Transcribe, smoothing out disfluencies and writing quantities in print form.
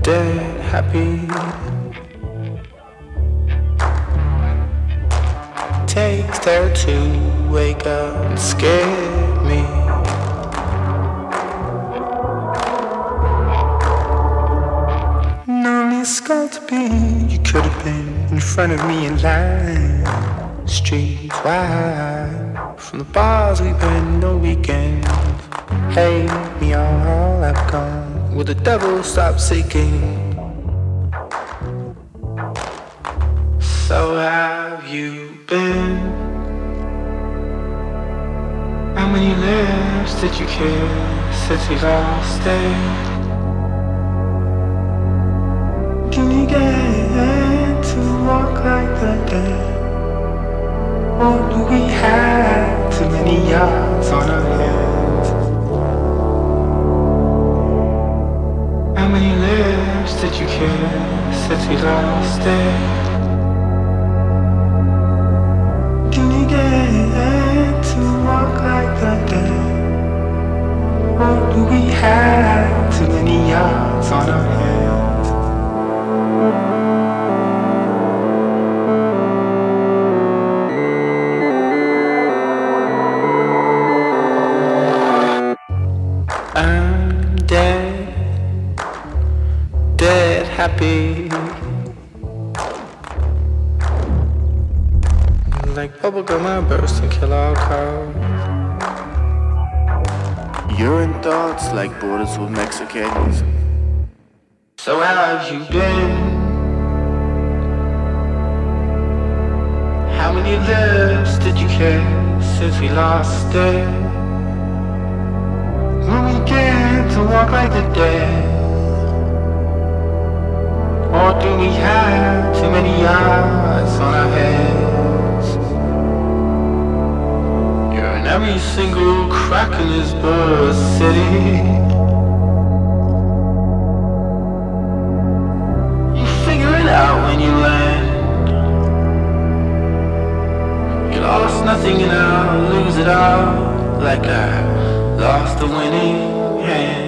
Dead happy. Takes there to wake up and scare me. No, it's got to be. You could have been in front of me in line, street wide, from the bars we went all weekend. Hey, me all I've gone. Will the devil stop seeking? So have you been? How many lives did you kiss since we last day? Can you get to walk like the dead? Or do we have too many yards on our head? How many lives did you kiss since we last day? Can you get to walk like the dead? Or do we have too many yards on our hands? I'm dead. Dead happy, like bubblegum I burst and kill all cars. Urine thoughts like borders with Mexicans. So how have you been? How many lives did you kiss since we last day? When we get to walk like the dead? Or do we have too many eyes on our heads? You're in every single crack in this bird city. You figure it out when you land. You lost nothing and I'll lose it all, like I lost a winning hand.